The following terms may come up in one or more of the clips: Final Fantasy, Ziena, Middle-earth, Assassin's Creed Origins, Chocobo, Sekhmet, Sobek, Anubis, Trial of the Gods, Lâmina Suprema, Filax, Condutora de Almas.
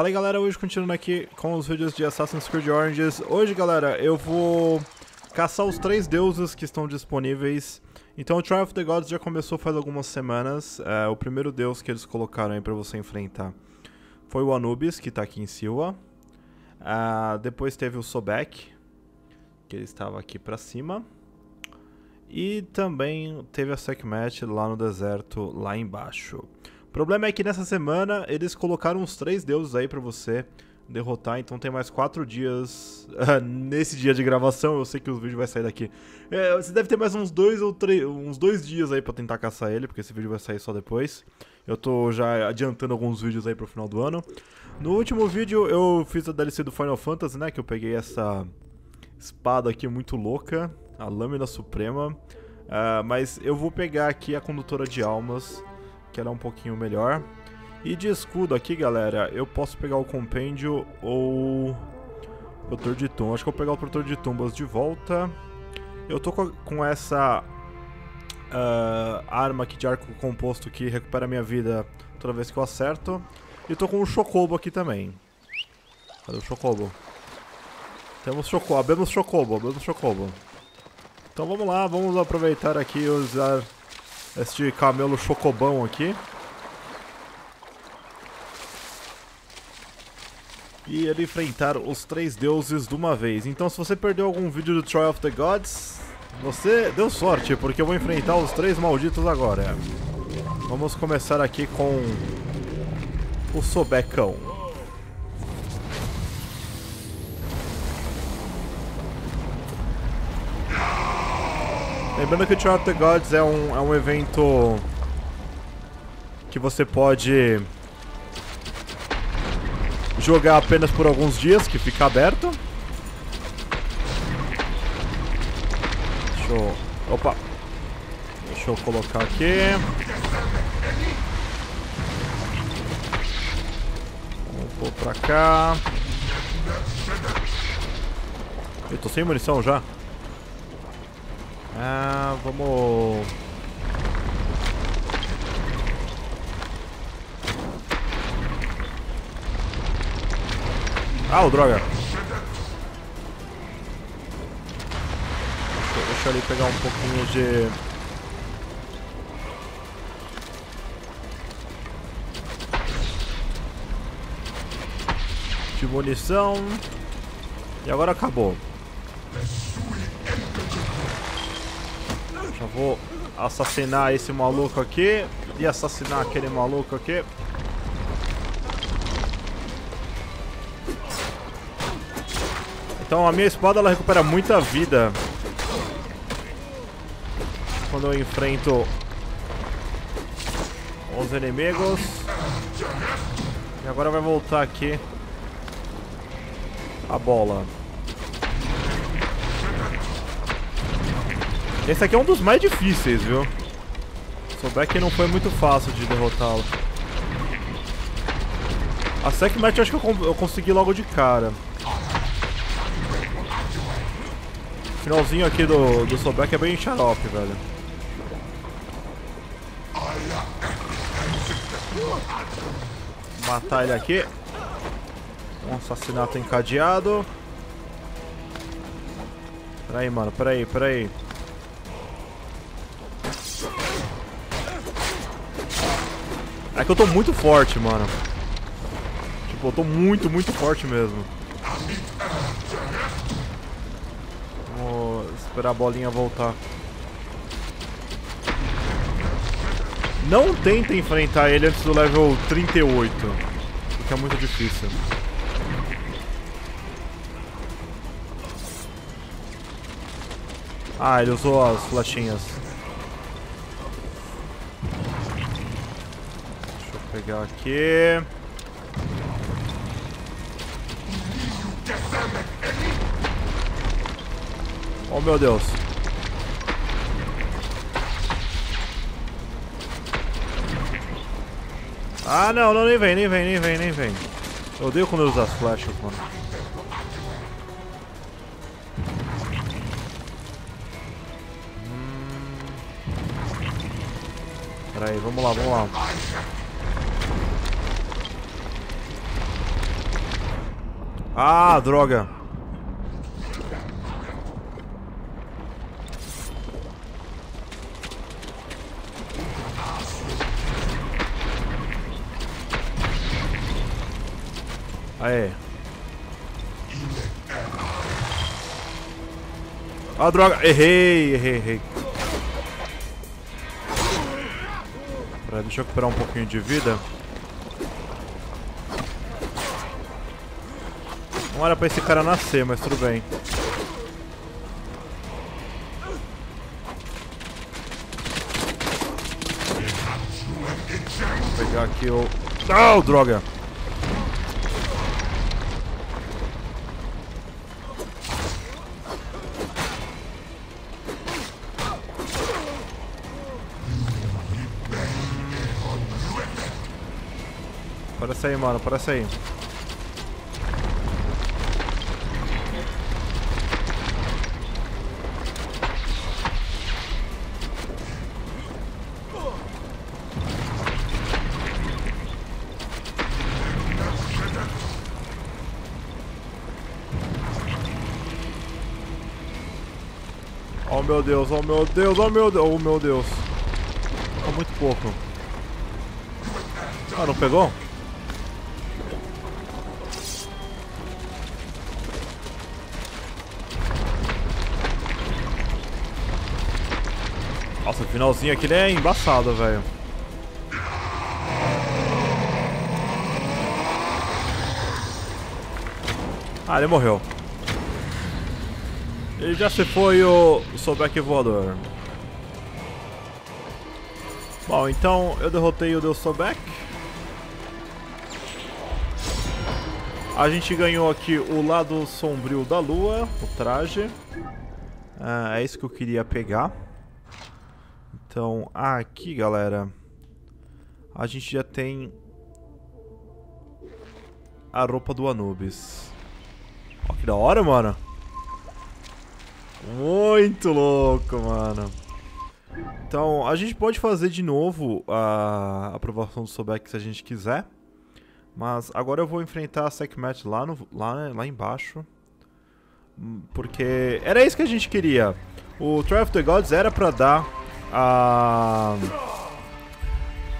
Fala aí galera, hoje continuando aqui com os vídeos de Assassin's Creed Origins. Hoje galera, eu vou caçar os 3 deuses que estão disponíveis. Então o Trial of the Gods já começou faz algumas semanas. O primeiro deus que eles colocaram aí pra você enfrentar foi o Anubis, que tá aqui em Silva. Depois teve o Sobek, que ele estava aqui pra cima. E também teve a Sekhmet lá no deserto, lá embaixo. O problema é que nessa semana eles colocaram uns 3 deuses aí pra você derrotar, então tem mais 4 dias nesse dia de gravação. Eu sei que o vídeo vai sair daqui. Você deve ter mais uns 2 dias aí pra tentar caçar ele, porque esse vídeo vai sair só depois. Eu tô já adiantando alguns vídeos aí pro final do ano. No último vídeo eu fiz a DLC do Final Fantasy, né, que eu peguei essa espada aqui muito louca, a Lâmina Suprema. Mas eu vou pegar aqui a Condutora de Almas, que era um pouquinho melhor. E de escudo aqui, galera, eu posso pegar o compêndio ou o protetor de tumbas. Acho que eu vou pegar o protetor de tumbas de volta. Eu tô com essa arma aqui de arco composto que recupera minha vida toda vez que eu acerto. E tô com o Chocobo aqui também. Cadê o Chocobo? Temos Chocobo, abemos Chocobo, abemos Chocobo. Então vamos lá, vamos aproveitar aqui e usar este camelo chocobão aqui. E ele enfrentar os 3 deuses de uma vez. Então se você perdeu algum vídeo do Trial of the Gods, você deu sorte, porque eu vou enfrentar os 3 malditos agora. Vamos começar aqui com o Sobecão. Lembrando que o Trial of the Gods é um evento que você pode jogar apenas por alguns dias, que fica aberto. Deixa eu... Opa! Deixa eu colocar aqui. Vamos pôr pra cá. Eu tô sem munição já. Vamos... droga! Deixa eu ali pegar um pouquinho de... de munição. E agora acabou. Já vou assassinar esse maluco aqui e assassinar aquele maluco aqui. Então a minha espada ela recupera muita vida quando eu enfrento os inimigos. E agora vai voltar aqui a bola. Esse aqui é um dos mais difíceis, viu? Sobek que não foi muito fácil de derrotá-lo. A Sekhmet eu acho que eu consegui logo de cara. O finalzinho aqui do Sobek é bem xarope, velho. Matar ele aqui. Um assassinato encadeado. Peraí, mano, peraí. É que eu tô muito forte, mano. Tipo, eu tô muito forte mesmo. Vou esperar a bolinha voltar. Não tenta enfrentar ele antes do level 38, porque é muito difícil. Ele usou as flechinhas. Pegar aqui. Oh meu Deus. Não, nem vem. Eu odeio quando eu uso as flechas, mano. Peraí, vamos lá. Ah, droga. Aê. Ah, droga. Errei. Pera, deixa eu recuperar um pouquinho de vida. Não era pra esse cara nascer, mas tudo bem. Vou pegar aqui o... Oh, droga! Parece aí, mano, parece aí. Meu Deus, oh meu Deus, oh meu Deus, oh meu Deus. Tá muito pouco. Ah, não pegou? Nossa, o finalzinho aqui é embaçado, velho. Ah, ele morreu. Ele já se foi o Sobek voador. Bom, então eu derrotei o Deus Sobek. A gente ganhou aqui o lado sombrio da lua, o traje. Ah, é isso que eu queria pegar. Então, aqui, galera, a gente já tem a roupa do Anubis. Ó, que da hora, mano. Muito louco, mano. Então, a gente pode fazer de novo a aprovação do Sobek se a gente quiser. Mas agora eu vou enfrentar a Sekhmet lá embaixo. Porque era isso que a gente queria. O Trial of the Gods era pra dar a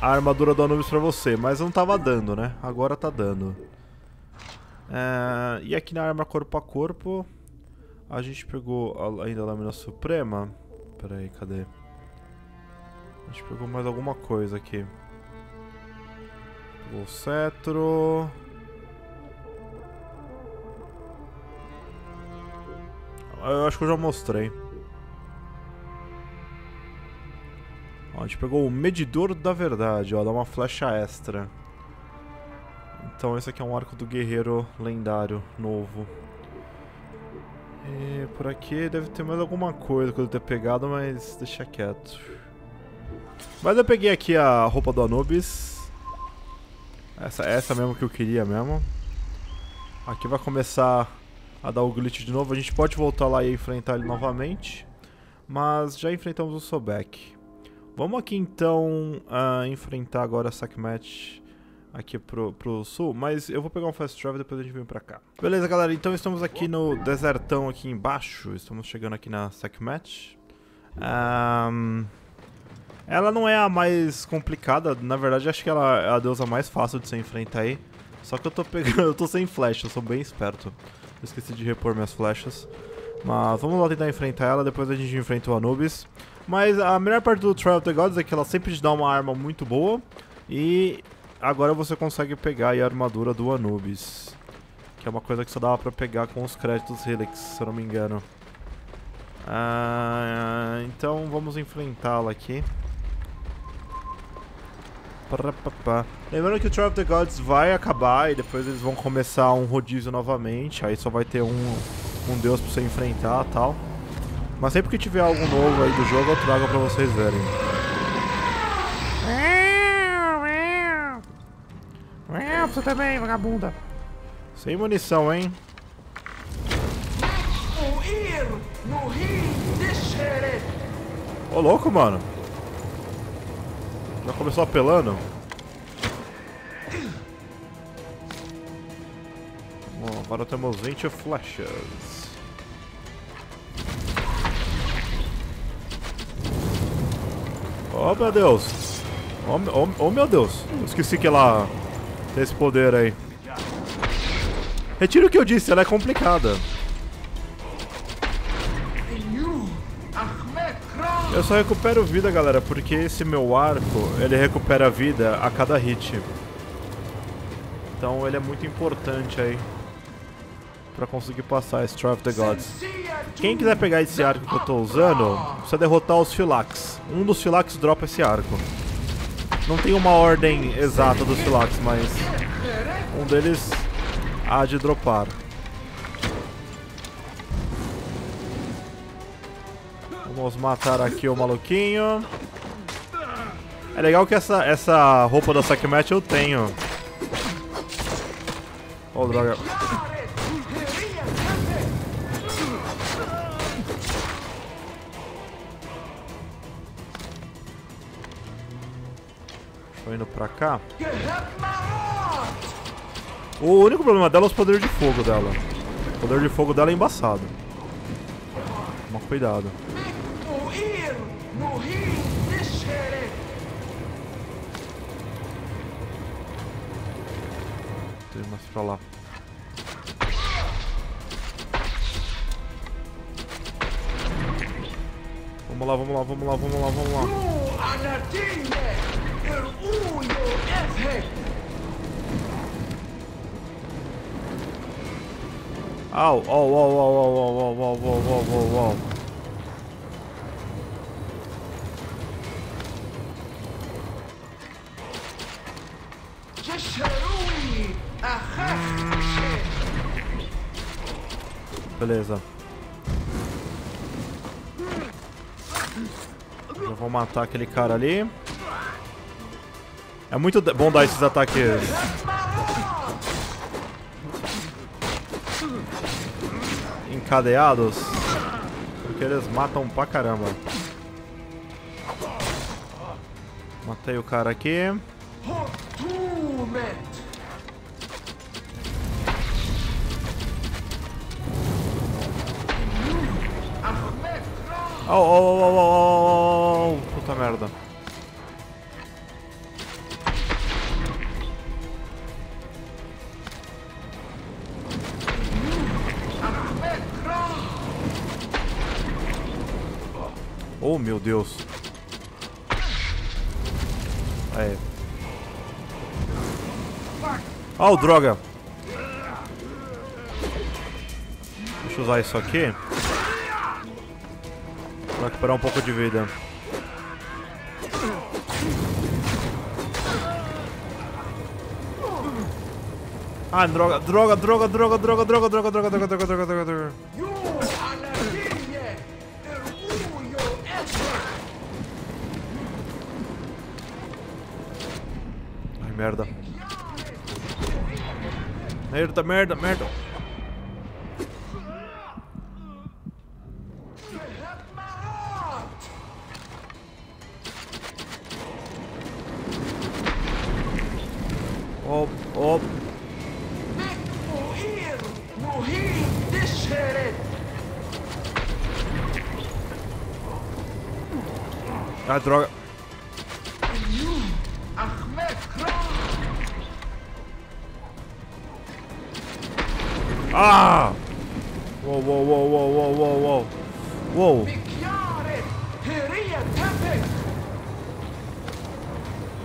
armadura do Anubis pra você. Mas não tava dando, né? Agora tá dando. E aqui na arma corpo a corpo... A gente pegou ainda a Lâmina Suprema. Pera aí, cadê? A gente pegou mais alguma coisa aqui. Pegou o cetro. Eu acho que eu já mostrei. Ó, a gente pegou o medidor da verdade, ó. Dá uma flecha extra. Então esse aqui é um arco do guerreiro lendário novo. E por aqui deve ter mais alguma coisa que eu ter pegado, mas deixa quieto. Mas eu peguei aqui a roupa do Anubis. Essa mesmo que eu queria mesmo. Aqui vai começar a dar o glitch de novo. A gente pode voltar lá e enfrentar ele novamente. Mas já enfrentamos o Sobek. Vamos aqui então enfrentar agora a Sekhmet. Aqui pro sul, mas eu vou pegar um fast travel e depois a gente vem pra cá. Beleza, galera, então estamos aqui no desertão aqui embaixo. Estamos chegando aqui na Sekhmet. Ela não é a mais complicada. Na verdade, acho que ela é a deusa mais fácil de se enfrentar aí. Só que eu tô pegando... eu tô sem flecha, eu sou bem esperto. Eu esqueci de repor minhas flechas. Mas vamos lá tentar enfrentar ela, depois a gente enfrenta o Anubis. Mas a melhor parte do Trial of the Gods é que ela sempre te dá uma arma muito boa. E... agora você consegue pegar aí a armadura do Anubis, que é uma coisa que só dava pra pegar com os créditos Helix, se eu não me engano. Então vamos enfrentá-la aqui. Lembrando que o Trial of the Gods vai acabar e depois eles vão começar um rodízio novamente. Aí só vai ter um deus pra você enfrentar e tal. Mas sempre que tiver algo novo aí do jogo eu trago pra vocês verem. Você também, vagabunda. Sem munição, hein? Ô, louco, mano. Já começou apelando. Vamos Agora temos 20 flechas. Oh meu Deus! Oh meu Deus! Eu esqueci que ela tem esse poder aí. Retiro o que eu disse, ela é complicada. Eu só recupero vida, galera, porque esse meu arco, ele recupera vida a cada hit. Então ele é muito importante aí pra conseguir passar esse Trial of the Gods. Quem quiser pegar esse arco que eu tô usando, precisa derrotar os Filax. Um dos Filax dropa esse arco. Não tem uma ordem exata dos Filax, mas um deles há de dropar. Vamos matar aqui o maluquinho. É legal que essa roupa da Sekhmet eu tenho. Oh, droga. Tô indo pra cá. O único problema dela é os poderes de fogo dela. O poder de fogo dela é embaçado. Toma cuidado. Tem mais pra lá. Vamos lá, vamos lá, vamos lá, vamos lá, vamos lá. Au, au, au, au, au, au, au, au, au, au. Beleza. Eu vou matar aquele cara ali. É muito bom dar esses ataques. Encadeados. Porque eles matam pra caramba. Matei o cara aqui. Oh, oh, oh, oh, oh, oh. Puta merda. Oh, meu Deus. Aí. Oh, droga. Deixa eu usar isso aqui pra recuperar um pouco de vida. Ah, droga, droga, droga, droga, droga, droga, droga, droga, droga, droga, droga, droga, droga. Merda. Merda, merda, merda. Op, op. Ah, droga. Ah! Uou, uou, uou, uou, uou, uou, uou.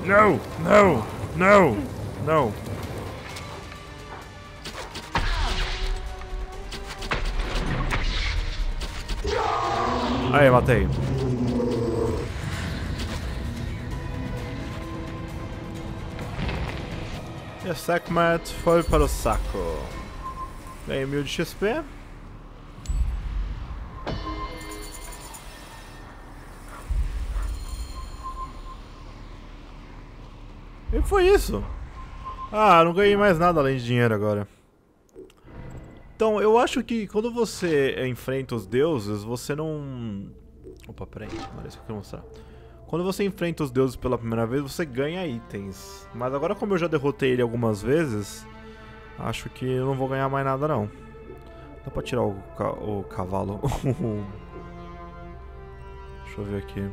Não, não, não, não. Aí, matei. E a Sekhmet foi para o saco. Ganhei 1000 de XP. E foi isso. Ah, não ganhei mais nada além de dinheiro agora. Então, eu acho que quando você enfrenta os deuses, você não... Opa, peraí, parece que eu quero mostrar. Quando você enfrenta os deuses pela primeira vez, você ganha itens. Mas agora como eu já derrotei ele algumas vezes... Acho que eu não vou ganhar mais nada, não. Dá pra tirar o cavalo. Deixa eu ver aqui.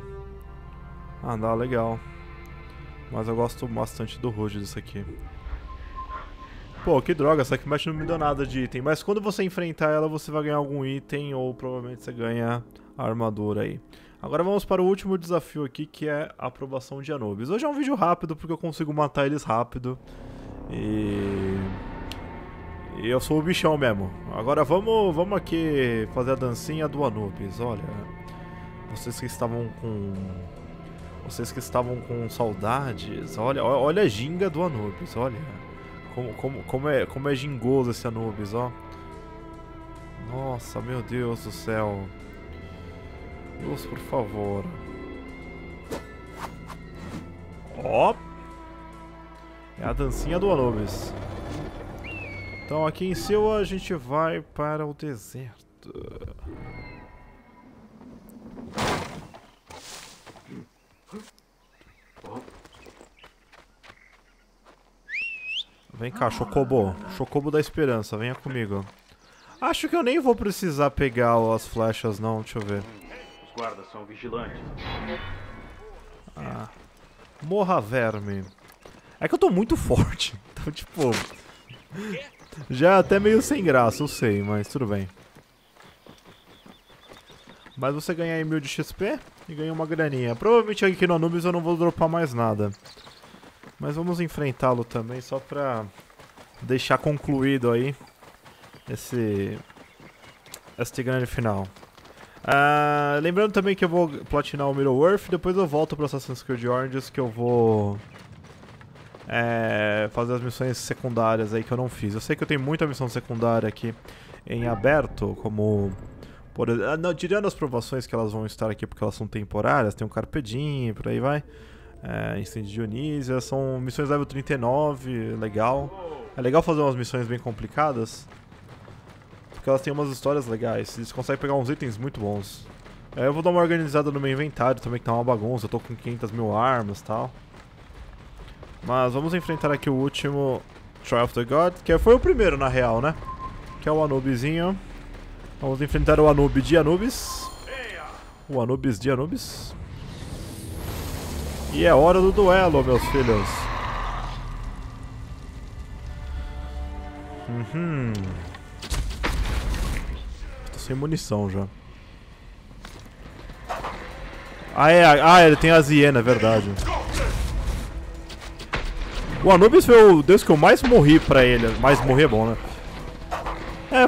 Ah, dá, legal. Mas eu gosto bastante do rojo disso aqui. Pô, que droga, essa Sekhmet não me deu nada de item. Mas quando você enfrentar ela, você vai ganhar algum item. Ou provavelmente você ganha a armadura aí. Agora vamos para o último desafio aqui, que é a aprovação de Anubis. Hoje é um vídeo rápido, porque eu consigo matar eles rápido. E eu sou o bichão mesmo. Agora vamos aqui fazer a dancinha do Anubis. Olha, vocês que estavam com saudades, olha a ginga do Anubis, olha. Como é gingoso esse Anubis, ó. Nossa, meu Deus do céu. Deus, por favor. Ó. É a dancinha do Anubis. Então aqui em cima a gente vai para o deserto. Vem cá, Chocobo. Chocobo da esperança, venha comigo. Acho que eu nem vou precisar pegar as flechas, não. Deixa eu ver. Os guardas são vigilantes. Ah. Morra, verme. É que eu tô muito forte. Então, tipo... já é até meio sem graça, eu sei, mas tudo bem. Mas você ganha aí 1000 de XP e ganha uma graninha. Provavelmente aqui no Anubis eu não vou dropar mais nada. Mas vamos enfrentá-lo também, só pra deixar concluído aí este grande final. Ah, lembrando também que eu vou platinar o Middle-earth, depois eu volto pro Assassin's Creed Origins, que eu vou... fazer as missões secundárias aí que eu não fiz. Eu sei que eu tenho muita missão secundária aqui em aberto, como... por exemplo, não, tirando as provações que elas vão estar aqui porque elas são temporárias, tem um Carpedim, por aí vai. Incêndio de Dionísia, são missões level 39, legal. É legal fazer umas missões bem complicadas, porque elas têm umas histórias legais, eles conseguem pegar uns itens muito bons. Eu vou dar uma organizada no meu inventário também, que tá uma bagunça, eu tô com 500.000 armas e tal. Mas vamos enfrentar aqui o último Trial of the Gods, que foi o primeiro na real, né? Que é o Anubizinho. Vamos enfrentar o Anubis de Anubis. O Anubis de Anubis. E é hora do duelo, meus filhos. Tô sem munição já. Ele tem a Ziena, é verdade. O Anubis foi o deus que eu mais morri pra ele. Mais morrer é bom, né?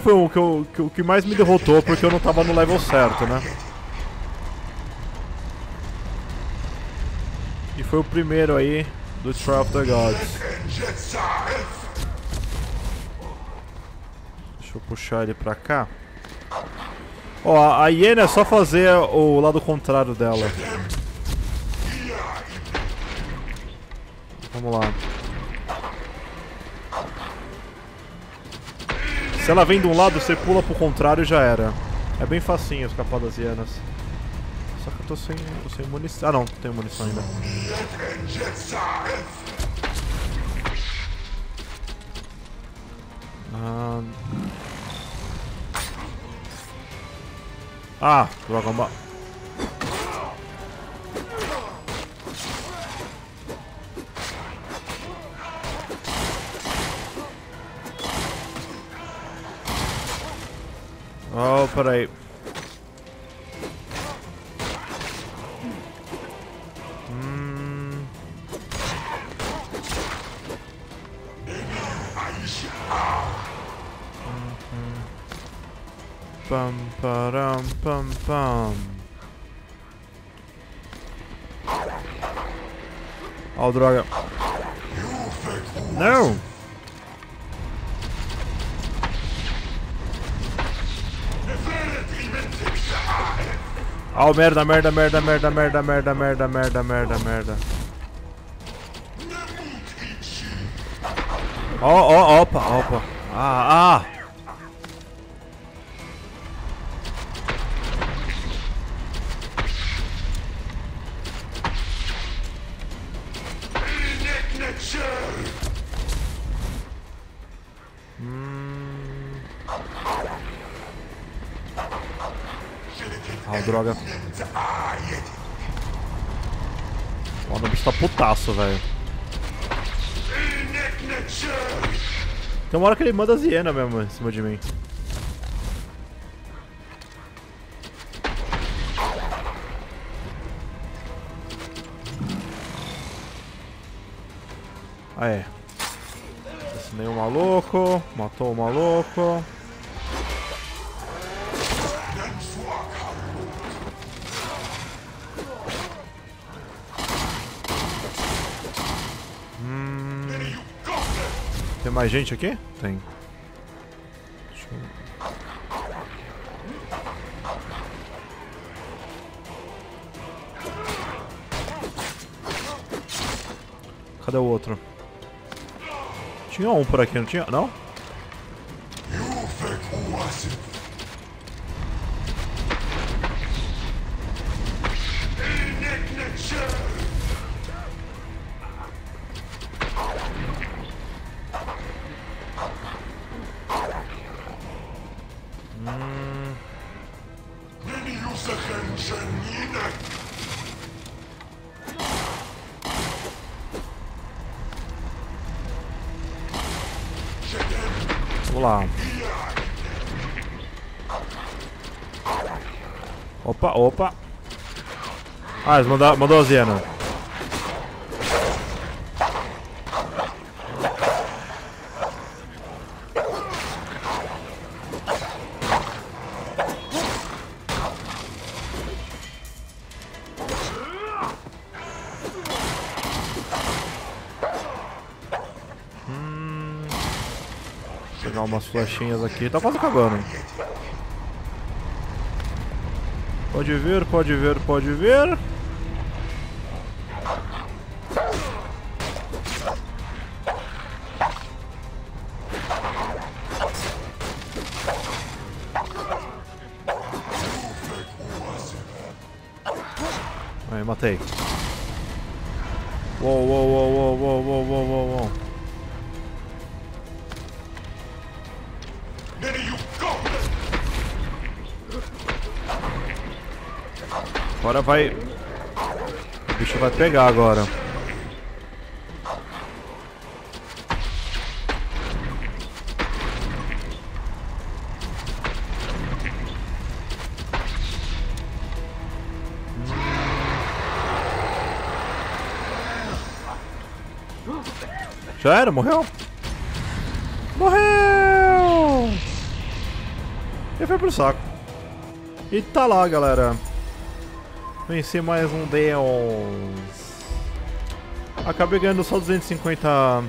Foi o que mais me derrotou, porque eu não tava no level certo, né? E foi o primeiro aí do Trial of the Gods. Deixa eu puxar ele pra cá. Ó, a hiena é só fazer o lado contrário dela. Vamos lá. Se ela vem de um lado, você pula pro contrário e já era. É bem facinho escapar das hienas. Só que eu tô sem munição. Ah não, tenho munição ainda. Ah, droga, uma... Oh, peraí. Pam, param, pam, pam. Oh, droga. Não! Ah, oh, merda. Ó, opa. Ah, droga. O Anubis tá putaço, velho. Tem uma hora que ele manda a Ziena mesmo em cima de mim. Ah, é. Assinei um maluco, matou um maluco. Tem mais gente aqui? Tem. Deixa eu... Cadê o outro? Tinha um por aqui, não tinha? Não? Vamos lá. Opa, opa. Ah, eles mandou a Ziena. Pegar umas flechinhas aqui, tá quase acabando. Pode vir, pode vir, pode vir. Aí, matei. Uou, uou, uou, uou, uou, uou, uou, uou. Agora vai... O bicho vai pegar agora. Já era? Morreu? Morreu! E foi pro saco. E tá lá, galera. Venci mais um deus. Acabei ganhando só 250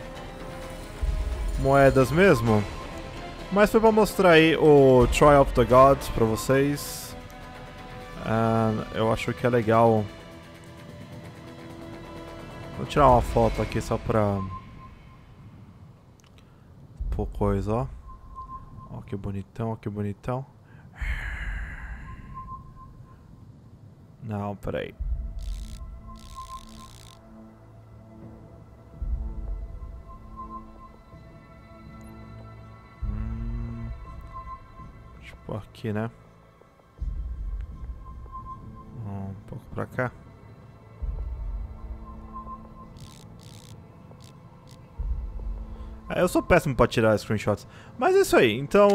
moedas mesmo. Mas foi pra mostrar aí o Trial of the Gods pra vocês. Eu acho que é legal. Vou tirar uma foto aqui só pra... Pô, coisa, ó. Ó que bonitão, ó que bonitão. Não, peraí. Tipo aqui, né? Um pouco pra cá. Eu sou péssimo pra tirar screenshots. Mas é isso aí. Então,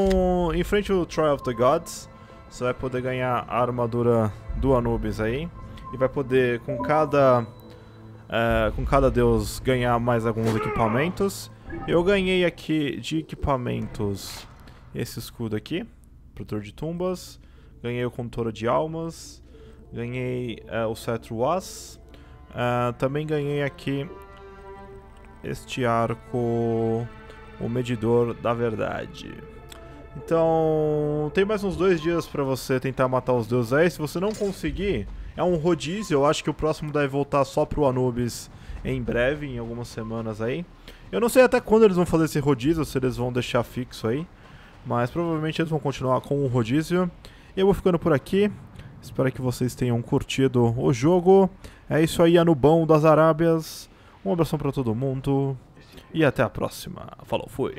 em frente ao Trial of the Gods. Você vai poder ganhar a armadura do Anubis aí. E vai poder, com cada deus, ganhar mais alguns equipamentos. Eu ganhei aqui de equipamentos esse escudo aqui. Protetor de tumbas. Ganhei o Condutora de Almas. Ganhei o Cetro Was. Também ganhei aqui este arco, o Medidor da Verdade. Então, tem mais uns 2 dias pra você tentar matar os deuses aí. Se você não conseguir, é um rodízio. Eu acho que o próximo deve voltar só pro Anubis em breve, em algumas semanas aí. Eu não sei até quando eles vão fazer esse rodízio, se eles vão deixar fixo aí. Mas provavelmente eles vão continuar com o rodízio. E eu vou ficando por aqui. Espero que vocês tenham curtido o jogo. É isso aí, Anubão das Arábias. Um abração pra todo mundo. E até a próxima. Falou, fui.